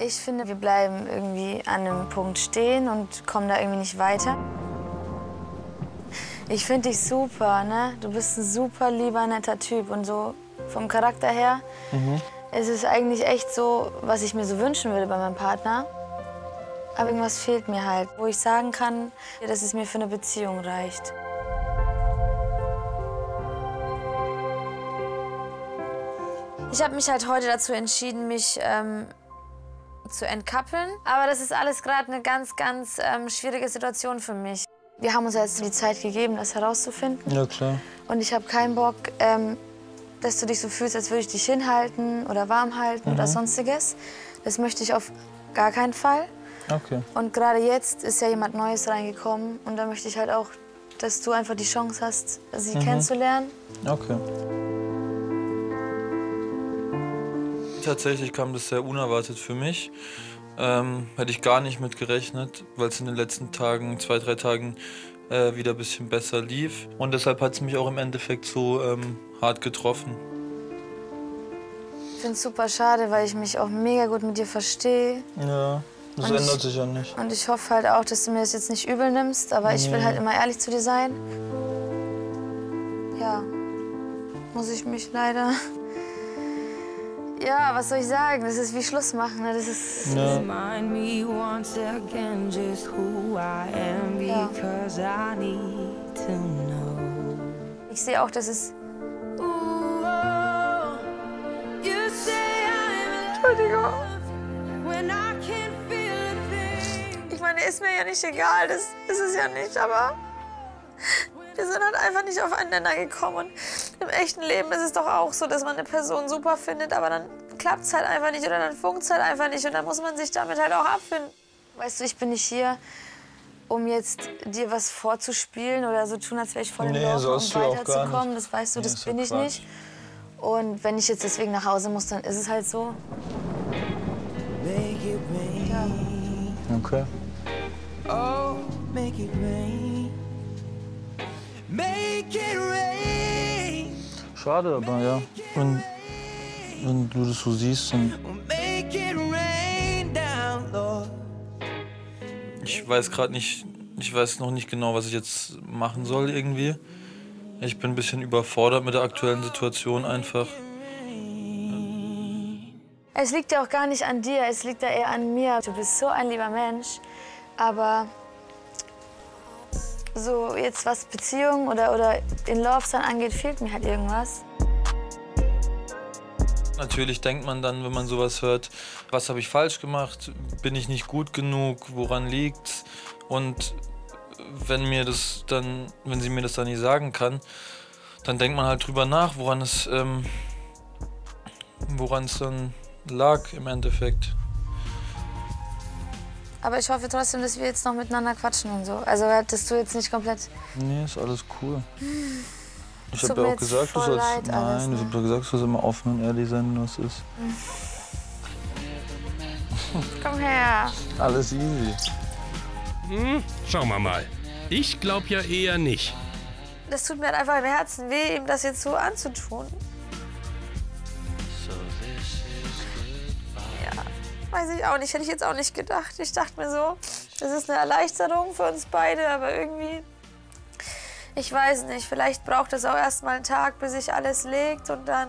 Ich finde, wir bleiben irgendwie an einem Punkt stehen und kommen da irgendwie nicht weiter. Ich finde dich super, ne? Du bist ein super lieber, netter Typ und so vom Charakter her. Mhm. Es ist eigentlich echt so, was ich mir so wünschen würde bei meinem Partner. Aber irgendwas fehlt mir halt, wo ich sagen kann, dass es mir für eine Beziehung reicht. Ich habe mich halt heute dazu entschieden, mich zu entkappeln. Aber das ist alles gerade eine ganz, ganz schwierige Situation für mich. Wir haben uns jetzt die Zeit gegeben, das herauszufinden. Ja, klar. Und ich habe keinen Bock, dass du dich so fühlst, als würde ich dich hinhalten oder warm halten oder sonstiges. Das möchte ich auf gar keinen Fall. Okay. Und gerade jetzt ist ja jemand Neues reingekommen. Und da möchte ich halt auch, dass du einfach die Chance hast, sie kennenzulernen. Okay. Tatsächlich kam das sehr unerwartet für mich. Hätte ich gar nicht mit gerechnet, weil es in den letzten Tagen, 2, 3 Tagen wieder ein bisschen besser lief. Und deshalb hat es mich auch im Endeffekt so hart getroffen. Ich finde es super schade, weil ich mich auch mega gut mit dir verstehe. Ja, das ändert sich ja nicht. Und ich hoffe halt auch, dass du mir das jetzt nicht übel nimmst, aber ich will halt immer ehrlich zu dir sein. Ja, muss ich mich leider... Ja, was soll ich sagen? Das ist wie Schluss machen. Ne? Das ist. Ja. Ja. Ich sehe auch, dass es. Entschuldigung. Ich meine, ist mir ja nicht egal. Das ist es ja nicht, aber. Wir sind halt einfach nicht auf einen Nenner gekommen. Und im echten Leben ist es doch auch so, dass man eine Person super findet, aber dann klappt es halt einfach nicht oder dann funkt es halt einfach nicht. Und dann muss man sich damit halt auch abfinden. Weißt du, ich bin nicht hier, um jetzt dir was vorzuspielen oder so tun, als wäre ich voll im Loch, um weiterzukommen. Das weißt du, das bin ich nicht. Und wenn ich jetzt deswegen nach Hause muss, dann ist es halt so. Ja. Okay. Oh, make it rain. Make it rain. Schade, aber ja, wenn du das so siehst, dann... Ich weiß gerade nicht, ich weiß noch nicht genau, was ich jetzt machen soll irgendwie. Ich bin ein bisschen überfordert mit der aktuellen Situation einfach. Es liegt ja auch gar nicht an dir, es liegt ja eher an mir. Du bist so ein lieber Mensch, aber... So jetzt, was Beziehungen oder in Love sein angeht, fehlt mir halt irgendwas. Natürlich denkt man dann, wenn man sowas hört, was habe ich falsch gemacht, bin ich nicht gut genug, woran liegt's? Und wenn sie mir das dann nicht sagen kann, dann denkt man halt drüber nach, woran es dann lag im Endeffekt. Aber ich hoffe trotzdem, dass wir jetzt noch miteinander quatschen und so. Also, dass du jetzt nicht komplett... Nee, ist alles cool. Ich habe ja auch gesagt, du sollst... Leid, nein, alles, ne? Ich hab ja gesagt, du sollst immer offen und ehrlich sein, was ist. Komm her. Alles easy. Hm, schauen wir mal. Ich glaube ja eher nicht. Das tut mir halt einfach im Herzen weh, ihm das jetzt so anzutun. Weiß ich auch nicht, hätte ich jetzt auch nicht gedacht. Ich dachte mir so, das ist eine Erleichterung für uns beide, aber irgendwie, ich weiß nicht, vielleicht braucht es auch erst mal einen Tag, bis sich alles legt und dann...